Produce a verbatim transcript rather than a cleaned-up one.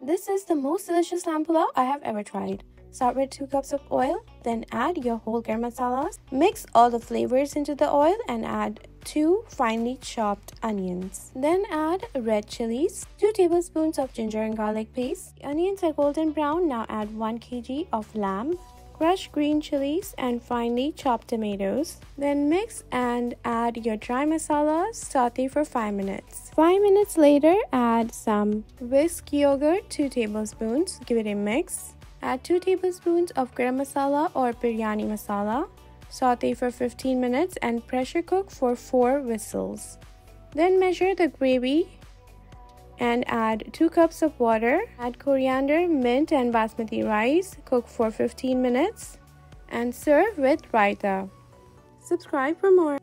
This is the most delicious lamb pulao I have ever tried. Start with two cups of oil, then add your whole garam masalas. Mix all the flavors into the oil and add two finely chopped onions. Then add red chilies, two tablespoons of ginger and garlic paste. The onions are golden brown, now add one kilogram of lamb, crushed green chilies and finely chopped tomatoes. Then mix and add your dry masala, saute for five minutes. five minutes later, add some whisked yogurt, two tablespoons, give it a mix. Add two tablespoons of garam masala or biryani masala. Saute for fifteen minutes and pressure cook for four whistles. Then measure the gravy and add two cups of water. Add coriander, mint and basmati rice. Cook for fifteen minutes and serve with raita. Subscribe for more.